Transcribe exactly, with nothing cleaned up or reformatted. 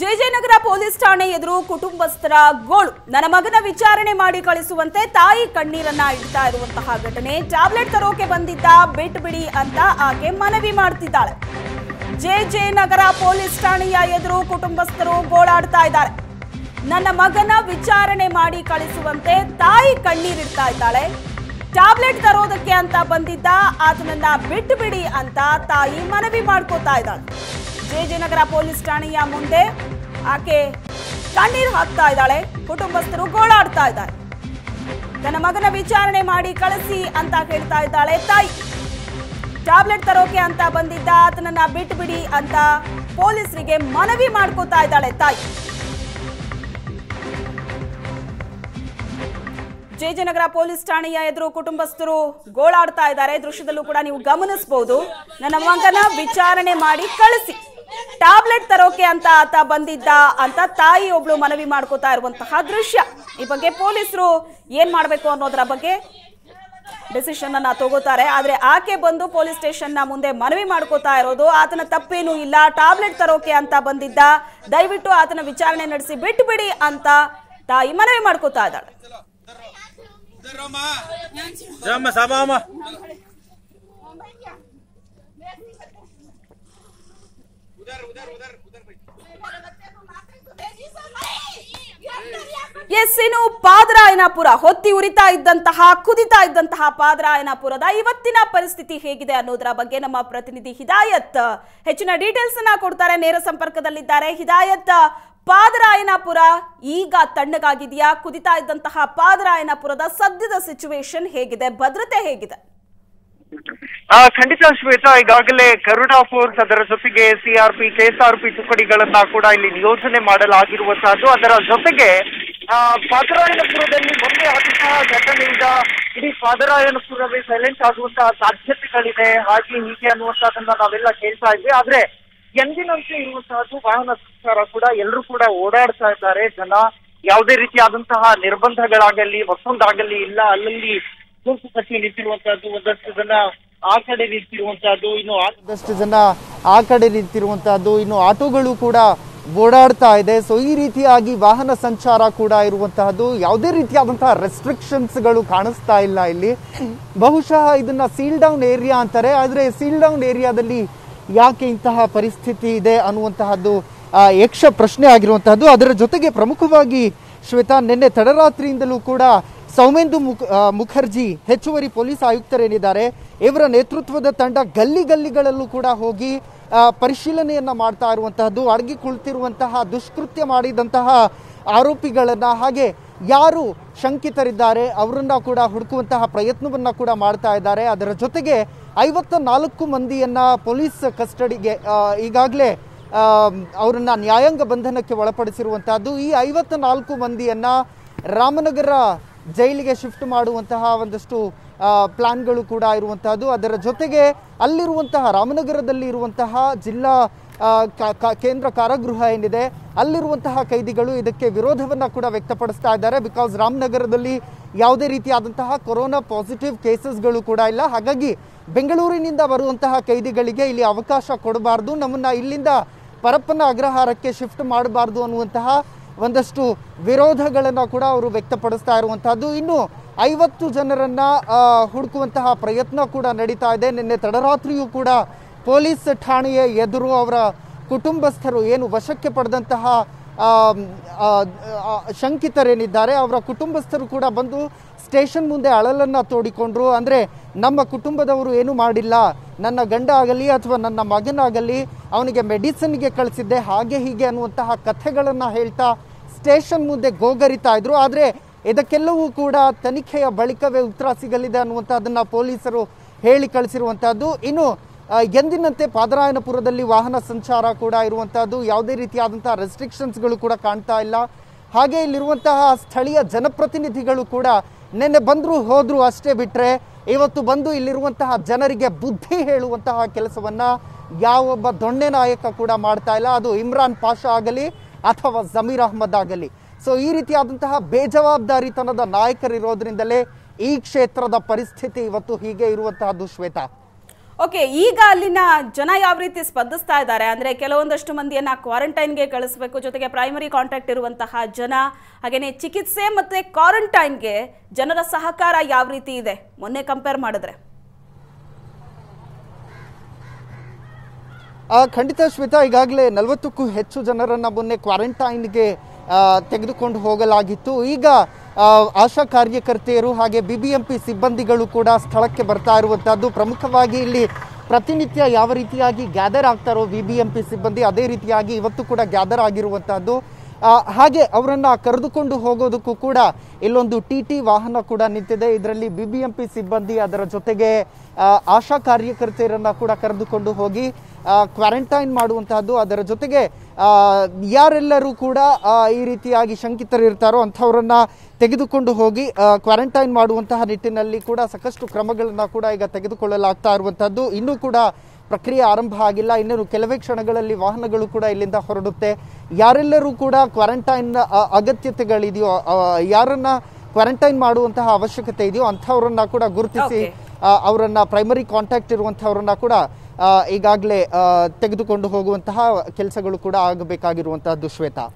JJ Nagar police ಠಾಣೆ ಎದುರು ಕುಟುಂಬಸ್ಥರ ಗೋಳು ನನ್ನ ಮಗನ ವಿಚಾರಣೆ ಮಾಡಿ ಕಳಿಸುವಂತೆ ತಾಯಿ ಕಣ್ಣೀರನ್ನ ಇಡ್ತಾ ಇರುವಂತಹ ಘಟನೆ ಟ್ಯಾಬ್ಲೆಟ್ ತರೋಕೆ ಬಂದಿದ್ದ ಬಿಟ್ಬಿಡಿ ಅಂತ ಆಕೆ ಮನವಿ ಮಾಡುತ್ತಿದ್ದಾಳೆ ಜೆಜೆನಗರ ಪೊಲೀಸ್ ಠಾಣೆಯ ಎದುರು ಕುಟುಂಬಸ್ಥರು ಗೋಳಾಡ್ತಾ ಇದ್ದಾರೆ ನನ್ನ ಮಗನ ವಿಚಾರಣೆ ಮಾಡಿ ಕಳಿಸುವಂತೆ ತಾಯಿ ಕಣ್ಣೀರಿಡ್ತಾ ಇದ್ದಾಳೆ ಟ್ಯಾಬ್ಲೆಟ್ ತರೋದಕ್ಕೆ ಅಂತ ಬಂದಿದ್ದ ಆತನನ್ನ ಬಿಟ್ಬಿಡಿ ಅಂತ ತಾಯಿ ಮನವಿ ಮಾಡ್ಕೊತಾ ಇದ್ದಾಳೆ ಜೆಜೆನಗರ ಪೊಲೀಸ್ ಠಾಣೆಯ ಮುಂದೆ ಆಕೆ ಕಣ್ಣೀರು ಹಾಕ್ತಾ ಇದ್ದಾಳೆ ಕುಟುಂಬಸ್ಥರು ಗೋಳಾಡ್ತಾ ಇದ್ದಾರೆ ತನ್ನ ಮಗನ ವಿಚಾರಣೆ ಮಾಡಿ ಕಳಿಸಿ ಅಂತ ಹೇಳ್ತಾ ಇದ್ದಾಳೆ ತಾಯಿ ಟ್ಯಾಬ್ಲೆಟ್ ತರೋಕೆ ಅಂತ ಬಂದಿದ್ದ ಆತನನ್ನ ಬಿಟ್ಬಿಡಿ ಅಂತ ಪೊಲೀಸರಿಗೆ ಮನವಿ ಮಾಡ್ಕೋತಾ ಇದ್ದಾಳೆ ತಾಯಿ ಜೆಜೆನಗರ ಪೊಲೀಸ್ ಠಾಣೆಯ ಎದುರು ಕುಟುಂಬಸ್ಥರು ಗೋಳಾಡ್ತಾ ಇದ್ದಾರೆ ದೃಶ್ಯದಲ್ಲೂ ಕೂಡ ನೀವು ಗಮನಿಸಬಹುದು ನನ್ನ ಮಗನ ವಿಚಾರಣೆ ಮಾಡಿ ಕಳಿಸಿ ಟ್ಯಾಬ್ಲೆಟ್ ತರೋಕೆ ಅಂತ ಆತ ಬಂದಿದ್ದ ಅಂತ ತಾಯಿ ಒಬ್ಳು ಮನವಿ ಮಾಡ್ಕೋತಾ ಇರುವಂತಹ ದೃಶ್ಯ ಈ ಬಗ್ಗೆ ಪೊಲೀಸರು ಏನ್ ಮಾಡಬೇಕು ಅನ್ನೋದರ ಬಗ್ಗೆ ಡಿಸಿಷನ್ ಅನ್ನ ತಗೋತಾರೆ ಆದ್ರೆ ಆಕೆ ಬಂದು ಪೊಲೀಸ್ ಸ್ಟೇಷನ್ ನ ಮುಂದೆ ಮನವಿ ಮಾಡ್ಕೋತಾ ಇರೋದು ಆತನ ತಪ್ಪೇನು ಇಲ್ಲ ಟ್ಯಾಬ್ಲೆಟ್ ತರೋಕೆ ಅಂತ ಬಂದಿದ್ದ ದಯವಿಟ್ಟು ಆತನ ವಿಚಾರಣೆ ನಡೆಸಿ ಬಿಟ್ಬಿಡಿ ಅಂತ ತಾಯಿ ಮನವಿ ಮಾಡ್ಕೋತಾ ಇದ್ದಾಳೆ ಎಸ್ಸಿನ ಪಾದರಾಯನಪುರ ಹೊತ್ತಿ ಉರಿತಾ ಇದ್ದಂತಹ ಕುದಿತಾ ಇದ್ದಂತಹ ಪಾದರಾಯನಪುರದ ಇವತ್ತಿನ ಪರಿಸ್ಥಿತಿ ಹೇಗಿದೆ ಅನ್ನೋದರ ಬಗ್ಗೆ ನಮ್ಮ ಪ್ರತಿನಿಧಿ ಹಿದಾಯತ್ ಹೆಚ್ಚಿನ ಡೀಟೇಲ್ಸ್ ಅನ್ನ ಕೊಡ್ತಾರೆ ನೇರ ಸಂಪರ್ಕದಲ್ಲಿದ್ದಾರೆ ಹಿದಾಯತ್ ಪಾದರಾಯನಪುರ ಈಗ ತಣ್ಣಗಾಗಿದೆಯಾ ಕುದಿತಾ ಇದ್ದಂತಹ ಪಾದರಾಯನಪುರದ ಸದ್ಯದ ಸಿಚುವೇಶನ್ ಹೇಗಿದೆ ಭದ್ರತೆ ಹೇಗಿದೆ ಖಂಡಿತ ಶ್ವೇತಾ ಈಗಾಗಲೇ ಕರುಣಾ ಫೋರ್ಸ್ ಅದರ ಜೊತೆಗೆ ಸಿಆರ್ಪಿ ಕೆಎಸ್ಆರ್ಪಿ ತುಕಡಿಗಳನ್ನ ಕೂಡ ಇಲ್ಲಿ ನಿಯೋಜನೆ ಮಾಡಲಾಗಿರುವಂತಹದ್ದು ಅದರ ಜೊತೆಗೆ ಪಾದರಾಯನಪುರದಲ್ಲಿ ಮೊನ್ನೆ ಆದಂತಹ ಘಟನೆಯಿಂದ ಇಡೀ ಪಾದರಾಯನಪುರವೇ ಸೈಲೆಂಟ್ ಆಗುವಂತಹ ಸಾಧ್ಯತೆಗಳಿದೆ ಹಾಗೆ ಹೀಗೆ ಅನ್ನುವಂತಹದನ್ನ ನಾವೆಲ್ಲ ಕೇಳ್ತಾ ಇದ್ವಿ ಆದ್ರೆ ಎಂದಿನಂತೆ ಇರುವಂತಹದ್ದು ವಾಹನ ಸಂಚಾರ ಕೂಡ ಎಲ್ಲರೂ ಕೂಡ ಓಡಾಡ್ತಾ ಇದ್ದಾರೆ ಜನ ಯಾವುದೇ ರೀತಿಯಾದಂತಹ ನಿರ್ಬಂಧಗಳಾಗಲಿ ಮತ್ತೊಂದಾಗಲಿ ಇಲ್ಲ ಅಲ್ಲಲ್ಲಿ ಗುಂಪು ಕಟ್ಟಿ ನಿಂತಿರುವಂತಹದ್ದು ಒಂದಷ್ಟು ಜನ ಆ ಕಡೆ ನಿಂತಿರುವಂತಹದ್ದು ಇನ್ನು ಒಂದಷ್ಟು ಜನ ಆ ಕಡೆ ನಿಂತಿರುವಂತಹದ್ದು ಇನ್ನು ಆಟೋಗಳು ಕೂಡ ಓಡಾಡ್ತಾ ಇದೆ ಸೊ ಈ ರೀತಿಯಾಗಿ ವಾಹನ ಸಂಚಾರ ಕೂಡ ಇರುವಂತಹದ್ದು ಯಾವುದೇ ರೀತಿಯಾದಂತಹ ರೆಸ್ಟ್ರಿಕ್ಷನ್ಸ್ಗಳು ಕಾಣಿಸ್ತಾ ಇಲ್ಲ ಇಲ್ಲಿ ಬಹುಶಃ ಇದನ್ನ ಸೀಲ್ ಡೌನ್ ಏರಿಯಾ ಅಂತಾರೆ ಆದ್ರೆ ಸೀಲ್ ಡೌನ್ ಏರಿಯಾದಲ್ಲಿ ಯಾಕೆ ಇಂತಹ ಪರಿಸ್ಥಿತಿ ಇದೆ ಅನ್ನುವಂತಹದ್ದು ಯಕ್ಷ ಪ್ರಶ್ನೆ ಆಗಿರುವಂತಹದ್ದು ಅದರ ಜೊತೆಗೆ ಪ್ರಮುಖವಾಗಿ ಶ್ವೇತಾ ನಿನ್ನೆ ತಡರಾತ್ರಿಯಿಂದಲೂ ಕೂಡ ಸೌಮೇಂದ್ರ ಮುಖ ಮುಖರ್ಜಿ ಹೆಚ್ಚುವರಿ ಪೊಲೀಸ್ ಆಯುಕ್ತರೇನಿದ್ದಾರೆ ಇವರ ನೇತೃತ್ವದ ತಂಡ ಗಲ್ಲಿ ಗಲ್ಲಿಗಳಲ್ಲೂ ಕೂಡ ಹೋಗಿ ಪರಿಶೀಲನೆಯನ್ನು ಮಾಡ್ತಾ ಇರುವಂತಹದ್ದು ಅಡಗಿ ಕುಳಿತಿರುವಂತಹ ದುಷ್ಕೃತ್ಯ ಮಾಡಿದಂತಹ ಆರೋಪಿಗಳನ್ನು ಹಾಗೆ ಯಾರು ಶಂಕಿತರಿದ್ದಾರೆ ಅವರನ್ನ ಕೂಡ ಹುಡುಕುವಂತಹ ಪ್ರಯತ್ನವನ್ನು ಕೂಡ ಮಾಡ್ತಾ ಇದ್ದಾರೆ ಅದರ ಜೊತೆಗೆ ಐವತ್ತ ನಾಲ್ಕು ಮಂದಿಯನ್ನು ಪೊಲೀಸ್ ಕಸ್ಟಡಿಗೆ ಈಗಾಗಲೇ ಅವರನ್ನು ನ್ಯಾಯಾಂಗ ಬಂಧನಕ್ಕೆ ಒಳಪಡಿಸಿರುವಂತಹದ್ದು ಈ ಐವತ್ತ ನಾಲ್ಕು ಮಂದಿಯನ್ನು ರಾಮನಗರ ಜೈಲಿಗೆ ಶಿಫ್ಟ್ ಮಾಡುವಂತಹ ಒಂದಷ್ಟು ಪ್ಲಾನ್ಗಳು ಕೂಡ ಇರುವಂತಹದ್ದು ಅದರ ಜೊತೆಗೆ ಅಲ್ಲಿರುವಂತಹ ರಾಮನಗರದಲ್ಲಿ ಇರುವಂತಹ ಜಿಲ್ಲಾ ಕೇಂದ್ರ ಕಾರಾಗೃಹ ಏನಿದೆ ಅಲ್ಲಿರುವಂತಹ ಕೈದಿಗಳು ಇದಕ್ಕೆ ವಿರೋಧವನ್ನು ಕೂಡ ವ್ಯಕ್ತಪಡಿಸ್ತಾ ಇದ್ದಾರೆ ಬಿಕಾಸ್ ರಾಮನಗರದಲ್ಲಿ ಯಾವುದೇ ರೀತಿಯಾದಂತಹ ಕೊರೋನಾ ಪಾಸಿಟಿವ್ ಕೇಸಸ್ಗಳು ಕೂಡ ಇಲ್ಲ ಹಾಗಾಗಿ ಬೆಂಗಳೂರಿನಿಂದ ಬರುವಂತಹ ಕೈದಿಗಳಿಗೆ ಇಲ್ಲಿ ಅವಕಾಶ ಕೊಡಬಾರ್ದು ನಮ್ಮನ್ನು ಇಲ್ಲಿಂದ ಪರಪ್ಪನ ಅಗ್ರಹಾರಕ್ಕೆ ಶಿಫ್ಟ್ ಮಾಡಬಾರ್ದು ಅನ್ನುವಂತಹ ಒಂದಷ್ಟು ವಿರೋಧಗಳನ್ನು ಕೂಡ ಅವರು ವ್ಯಕ್ತಪಡಿಸ್ತಾ ಇರುವಂತಹದ್ದು ಇನ್ನು ಐವತ್ತು ಜನರನ್ನು ಹುಡುಕುವಂತಹ ಪ್ರಯತ್ನ ಕೂಡ ನಡೀತಾ ಇದೆ ನಿನ್ನೆ ತಡರಾತ್ರಿಯೂ ಕೂಡ ಪೊಲೀಸ್ ಠಾಣೆಯ ಎದುರು ಅವರ ಕುಟುಂಬಸ್ಥರು ಏನು ವಶಕ್ಕೆ ಪಡೆದಂತಹ ಶಂಕಿತರೇನಿದ್ದಾರೆ ಅವರ ಕುಟುಂಬಸ್ಥರು ಕೂಡ ಬಂದು ಸ್ಟೇಷನ್ ಮುಂದೆ ಅಳಲನ್ನು ತೋಡಿಕೊಂಡ್ರು ಅಂದರೆ ನಮ್ಮ ಕುಟುಂಬದವರು ಏನೂ ಮಾಡಿಲ್ಲ ನನ್ನ ಗಂಡ ಆಗಲಿ ಅಥವಾ ನನ್ನ ಮಗನಾಗಲಿ ಅವನಿಗೆ ಮೆಡಿಸಿನ್ಗೆ ಕಳಿಸಿದ್ದೆ ಹಾಗೆ ಹೀಗೆ ಅನ್ನುವಂತಹ ಕಥೆಗಳನ್ನು ಹೇಳ್ತಾ ಸ್ಟೇಷನ್ ಮುಂದೆ ಗೋಗರಿತಾ ಇದ್ರು ಆದರೆ ಇದಕ್ಕೆಲ್ಲವೂ ಕೂಡ ತನಿಖೆಯ ಬಳಿಕವೇ ಉತ್ತರ ಸಿಗಲಿದೆ ಅನ್ನುವಂಥದ್ದನ್ನು ಪೊಲೀಸರು ಹೇಳಿ ಕಳಿಸಿರುವಂಥದ್ದು ಇನ್ನು ಎಂದಿನಂತೆ ಪಾದರಾಯನಪುರದಲ್ಲಿ ವಾಹನ ಸಂಚಾರ ಕೂಡ ಇರುವಂತಹದ್ದು ಯಾವುದೇ ರೀತಿಯಾದಂತಹ ರೆಸ್ಟ್ರಿಕ್ಷನ್ಸ್ಗಳು ಕೂಡ ಕಾಣ್ತಾ ಇಲ್ಲ ಹಾಗೆ ಇಲ್ಲಿರುವಂತಹ ಸ್ಥಳೀಯ ಜನಪ್ರತಿನಿಧಿಗಳು ಕೂಡ ನೆನ್ನೆ ಬಂದರೂ ಹೋದ್ರು ಅಷ್ಟೇ ಬಿಟ್ಟರೆ ಇವತ್ತು ಬಂದು ಇಲ್ಲಿರುವಂತಹ ಜನರಿಗೆ ಬುದ್ಧಿ ಹೇಳುವಂತಹ ಕೆಲಸವನ್ನು ಯಾವೊಬ್ಬ ದೊಣ್ಣೆ ನಾಯಕ ಕೂಡ ಮಾಡ್ತಾ ಇಲ್ಲ ಅದು ಇಮ್ರಾನ್ ಪಾಷಾ ಆಗಲಿ ಅಥವಾ ಜಮೀರ್ ಅಹ್ಮದ್ ಆಗಲಿ ಸೊ ಈ ರೀತಿಯಾದಂತಹ ಬೇಜವಾಬ್ದಾರಿತನದ ನಾಯಕರಿರೋದ್ರಿಂದಲೇ ಈ ಕ್ಷೇತ್ರದ ಪರಿಸ್ಥಿತಿ ಇವತ್ತು ಹೀಗೆ ಇರುವಂತಹದ್ದು ಶ್ವೇತಾ ಓಕೆ ಈಗ ಅಲ್ಲಿನ ಜನ ಯಾವ ರೀತಿ ಸ್ಪಂದಿಸ್ತಾ ಇದ್ದಾರೆ ಅಂದ್ರೆ ಕೆಲವೊಂದಷ್ಟು ಮಂದಿಯನ್ನ ಕ್ವಾರಂಟೈನ್ ಗೆ ಕಳಿಸಬೇಕು ಜೊತೆಗೆ ಪ್ರೈಮರಿ ಕಾಂಟ್ಯಾಕ್ಟ್ ಇರುವಂತಹ ಜನ ಹಾಗೇನೇ ಚಿಕಿತ್ಸೆ ಮತ್ತೆ ಕ್ವಾರಂಟೈನ್ ಗೆ ಜನರ ಸಹಕಾರ ಯಾವ ರೀತಿ ಇದೆ ಮೊನ್ನೆ ಕಂಪೇರ್ ಮಾಡಿದ್ರೆ ಖಂಡಿತ ಶ್ವೇತಾ ಈಗಾಗಲೇ ನಲವತ್ತು ಕ್ಕೂ ಹೆಚ್ಚು ಜನರನ್ನ ಮೊನ್ನೆ ಕ್ವಾರಂಟೈನ್ ಗೆ ತೆಗೆದುಕೊಂಡು ಹೋಗಲಾಗಿತ್ತು ಈಗ आशा कार्यकर्तेयरु हागे बीबीएमपी सिब्बंदिगळु कूड स्थळक्के बर्ता इरुवंतद्दु प्रमुखवागि इल्ली प्रतिनित्य याव रीतियागि ग्यादर आग्तारो बीबीएमपी सिब्बंदि अदे रीतियागि इवत्तु कूड ग्यादर आगिरुवंतद्दु ಹಾಗೆ ಅವರನ್ನು ಕರೆದುಕೊಂಡು ಹೋಗೋದಕ್ಕೂ ಕೂಡ ಇಲ್ಲೊಂದು ಟಿಟಿ ವಾಹನ ಕೂಡ ನಿಂತಿದೆ ಇದರಲ್ಲಿ ಬಿಬಿಎಂಪಿ ಸಿಬ್ಬಂದಿ ಅದರ ಜೊತೆಗೆ ಆಶಾ ಕಾರ್ಯಕರ್ತೆಯರನ್ನು ಕೂಡ ಕರೆದುಕೊಂಡು ಹೋಗಿ ಕ್ವಾರಂಟೈನ್ ಮಾಡುವಂತದ್ದು ಅದರ ಜೊತೆಗೆ ಯಾರೆಲ್ಲರೂ ಕೂಡ ಈ ರೀತಿಯಾಗಿ ಶಂಕಿತರು ಇರ್ತಾರೋ ಅಂತವರನ್ನು ತೆಗೆದುಕೊಂಡು ಹೋಗಿ ಕ್ವಾರಂಟೈನ್ ಮಾಡುವಂತಹ ನಿಟ್ಟಿನಲ್ಲಿ ಕೂಡ ಸಾಕಷ್ಟು ಕ್ರಮಗಳನ್ನು ಕೂಡ ಈಗ ತೆಗೆದುಕೊಳ್ಳಲಾಗ್ತಾ ಇರುವಂತದ್ದು ಇನ್ನೂ ಕೂಡ ಪ್ರಕ್ರಿಯೆ ಆರಂಭ ಆಗಿಲ್ಲ ಇನ್ನೂ ಕೆಲವೇ ಕ್ಷಣಗಳಲ್ಲಿ ವಾಹನಗಳು ಕೂಡ ಇಲ್ಲಿಂದ ಹೊರಡುತ್ತೆ ಯಾರೆಲ್ಲರೂ ಕೂಡ ಕ್ವಾರಂಟೈನ್ ಅಗತ್ಯತೆಗಳಿದೆಯೋ ಯಾರನ್ನ ಕ್ವಾರಂಟೈನ್ ಮಾಡುವಂತಹ ಅವಶ್ಯಕತೆ ಇದೆಯೋ ಅಂತವರನ್ನ ಕೂಡ ಗುರುತಿಸಿ ಅವರನ್ನ ಪ್ರೈಮರಿ ಕಾಂಟ್ಯಾಕ್ಟ್ ಇರುವಂತವರನ್ನ ಕೂಡ ಈಗಾಗಲೇ ತೆಗೆದುಕೊಂಡು ಹೋಗುವಂತಹ ಕೆಲಸಗಳು ಕೂಡ ಆಗಬೇಕಾಗಿರುವಂತದ್ದು ಶ್ವೇತಾ